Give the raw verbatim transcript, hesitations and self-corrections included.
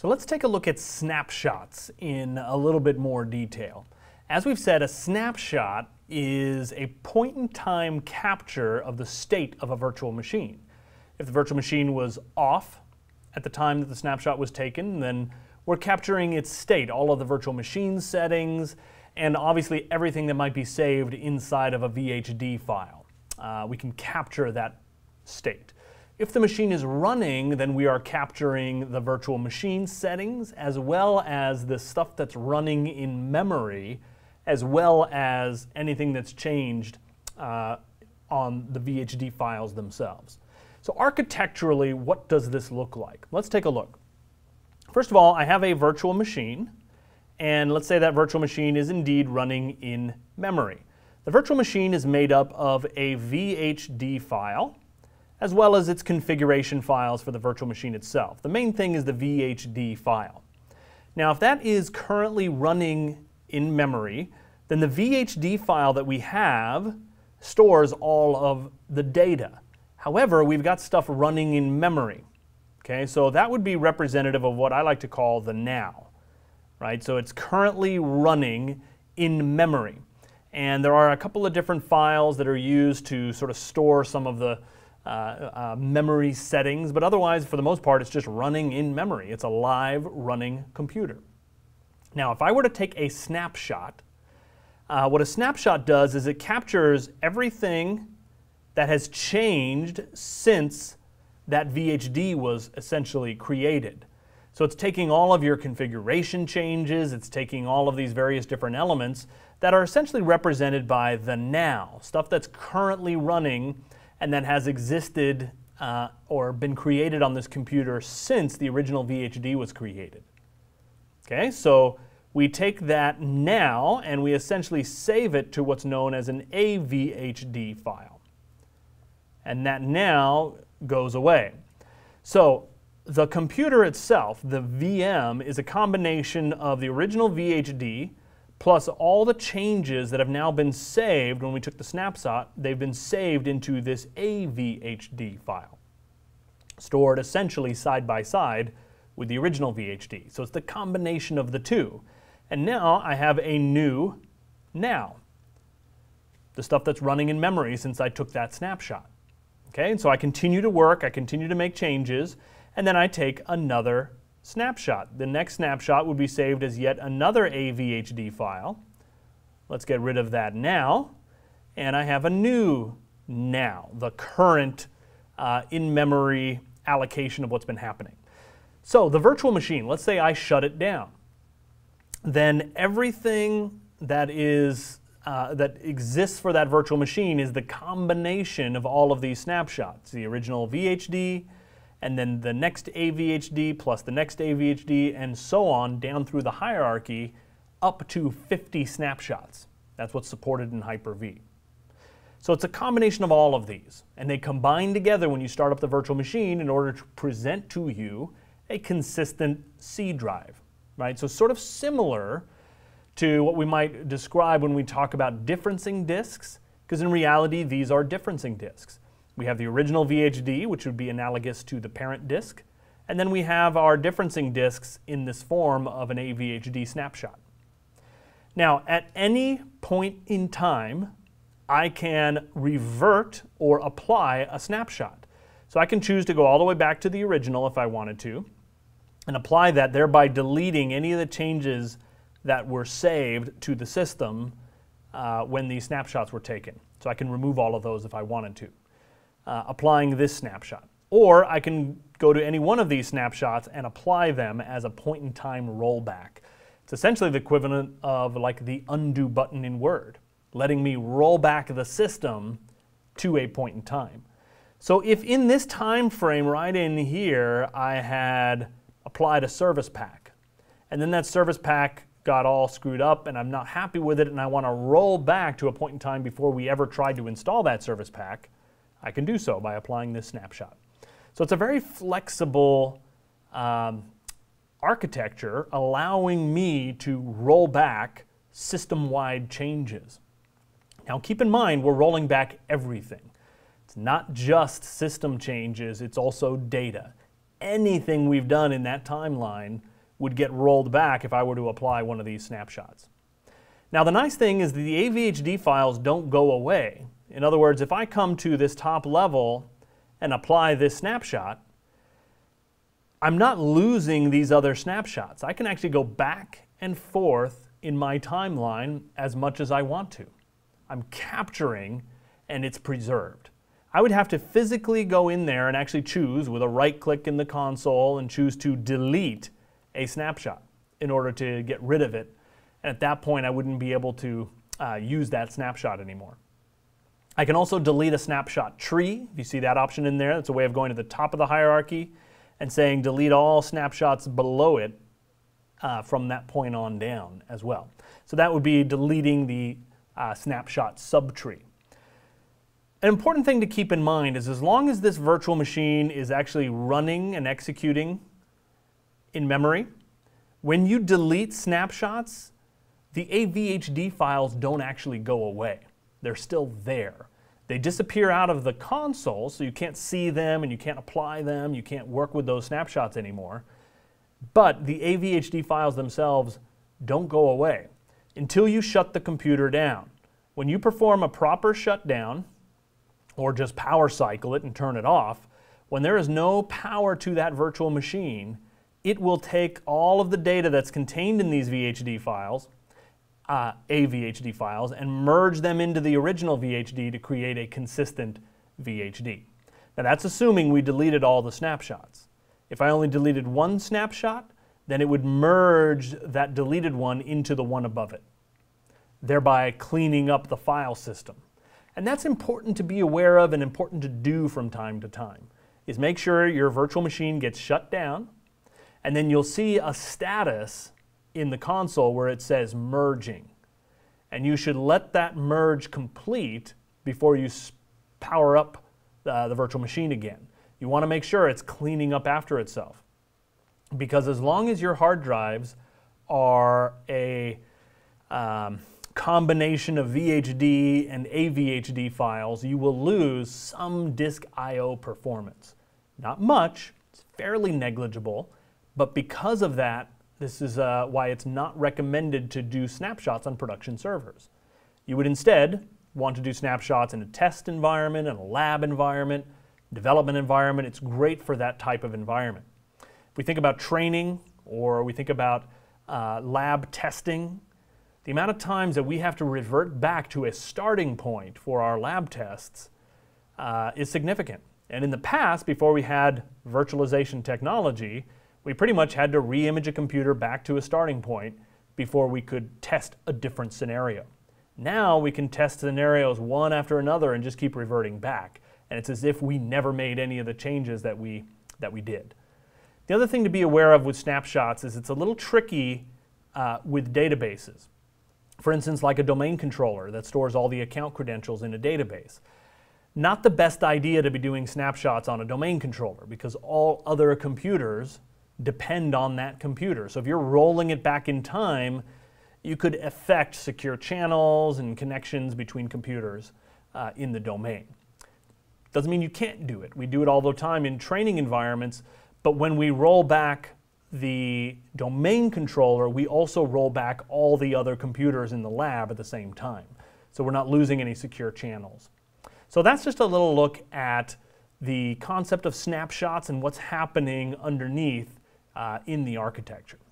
So let's take a look at snapshots in a little bit more detail. As we've said, a snapshot is a point-in-time capture of the state of a virtual machine. If the virtual machine was off at the time that the snapshot was taken, then we're capturing its state, all of the virtual machine settings, and obviously everything that might be saved inside of a V H D file. Uh, we can capture that state. If the machine is running, then we are capturing the virtual machine settings, as well as the stuff that's running in memory, as well as anything that's changed uh, on the V H D files themselves. So architecturally, what does this look like? Let's take a look. First of all, I have a virtual machine, and let's say that virtual machine is indeed running in memory. The virtual machine is made up of a V H D file, as well as its configuration files for the virtual machine itself. The main thing is the V H D file. Now, if that is currently running in memory, then the V H D file that we have stores all of the data. However, we've got stuff running in memory. Okay, so that would be representative of what I like to call the now, right? So it's currently running in memory. And there are a couple of different files that are used to sort of store some of the Uh, uh, memory settings, but otherwise, for the most part, it's just running in memory. It's a live running computer. Now, if I were to take a snapshot, uh, what a snapshot does is it captures everything that has changed since that V H D was essentially created. So it's taking all of your configuration changes, it's taking all of these various different elements that are essentially represented by the now, stuff that's currently running and that has existed uh, or been created on this computer since the original V H D was created. Okay, so we take that now and we essentially save it to what's known as an A V H D file. And that now goes away. So the computer itself, the V M, is a combination of the original V H D plus all the changes that have now been saved when we took the snapshot. They've been saved into this A V H D file, stored essentially side by side with the original V H D. So it's the combination of the two. And now I have a new now, the stuff that's running in memory since I took that snapshot. Okay, and so I continue to work, I continue to make changes, and then I take another snapshot. The next snapshot would be saved as yet another A V H D file. Let's get rid of that now, and I have a new now, the current uh, in-memory allocation of what's been happening. So the virtual machine, let's say I shut it down, then everything that is uh, that exists for that virtual machine is the combination of all of these snapshots, the original V H D, and then the next A V H D plus the next A V H D, and so on down through the hierarchy, up to fifty snapshots. That's what's supported in Hyper-V. So it's a combination of all of these, and they combine together when you start up the virtual machine in order to present to you a consistent C drive, right? So sort of similar to what we might describe when we talk about differencing disks, because in reality these are differencing disks. We have the original V H D, which would be analogous to the parent disk, and then we have our differencing disks in this form of an A V H D snapshot. Now, at any point in time, I can revert or apply a snapshot. So I can choose to go all the way back to the original if I wanted to, and apply that, thereby deleting any of the changes that were saved to the system uh, when these snapshots were taken. So I can remove all of those if I wanted to. Uh, applying this snapshot. Or I can go to any one of these snapshots and apply them as a point-in-time rollback. It's essentially the equivalent of like the undo button in Word, letting me roll back the system to a point in time. So if in this time frame right in here I had applied a service pack, and then that service pack got all screwed up and I'm not happy with it and I want to roll back to a point in time before we ever tried to install that service pack, I can do so by applying this snapshot. So it's a very flexible um, architecture, allowing me to roll back system-wide changes. Now keep in mind, we're rolling back everything. It's not just system changes, it's also data. Anything we've done in that timeline would get rolled back if I were to apply one of these snapshots. Now the nice thing is the A V H D files don't go away. In other words, if I come to this top level and apply this snapshot, I'm not losing these other snapshots. I can actually go back and forth in my timeline as much as I want to. I'm capturing and it's preserved. I would have to physically go in there and actually choose with a right click in the console and choose to delete a snapshot in order to get rid of it. And at that point I wouldn't be able to uh, use that snapshot anymore. I can also delete a snapshot tree. If you see that option in there, that's a way of going to the top of the hierarchy and saying delete all snapshots below it uh, from that point on down as well. So that would be deleting the uh, snapshot subtree. An important thing to keep in mind is as long as this virtual machine is actually running and executing in memory, when you delete snapshots, the A V H D files don't actually go away. They're still there. They disappear out of the console, so you can't see them and you can't apply them, you can't work with those snapshots anymore. But the A V H D files themselves don't go away until you shut the computer down. When you perform a proper shutdown, or just power cycle it and turn it off, when there is no power to that virtual machine, it will take all of the data that's contained in these V H D files, Uh, A V H D files, and merge them into the original V H D to create a consistent V H D. Now that's assuming we deleted all the snapshots. If I only deleted one snapshot, then it would merge that deleted one into the one above it, thereby cleaning up the file system. And that's important to be aware of and important to do from time to time, is make sure your virtual machine gets shut down, and then you'll see a status in the console where it says merging, and you should let that merge complete before you power up uh, the virtual machine again. You want to make sure it's cleaning up after itself, because as long as your hard drives are a um, combination of V H D and A V H D files, you will lose some disk I O performance. Not much, it's fairly negligible, but because of that, this is uh, why it's not recommended to do snapshots on production servers. You would instead want to do snapshots in a test environment, in a lab environment, development environment. It's great for that type of environment. If we think about training, or we think about uh, lab testing, the amount of times that we have to revert back to a starting point for our lab tests uh, is significant. And in the past, before we had virtualization technology, we pretty much had to re-image a computer back to a starting point before we could test a different scenario. Now we can test scenarios one after another and just keep reverting back, and it's as if we never made any of the changes that we, that we did. The other thing to be aware of with snapshots is it's a little tricky uh, with databases. For instance, like a domain controller that stores all the account credentials in a database. Not the best idea to be doing snapshots on a domain controller, because all other computers depend on that computer. So if you're rolling it back in time, you could affect secure channels and connections between computers uh, in the domain. Doesn't mean you can't do it. We do it all the time in training environments, but when we roll back the domain controller, we also roll back all the other computers in the lab at the same time. So we're not losing any secure channels. So that's just a little look at the concept of snapshots and what's happening underneath Uh, in the architecture.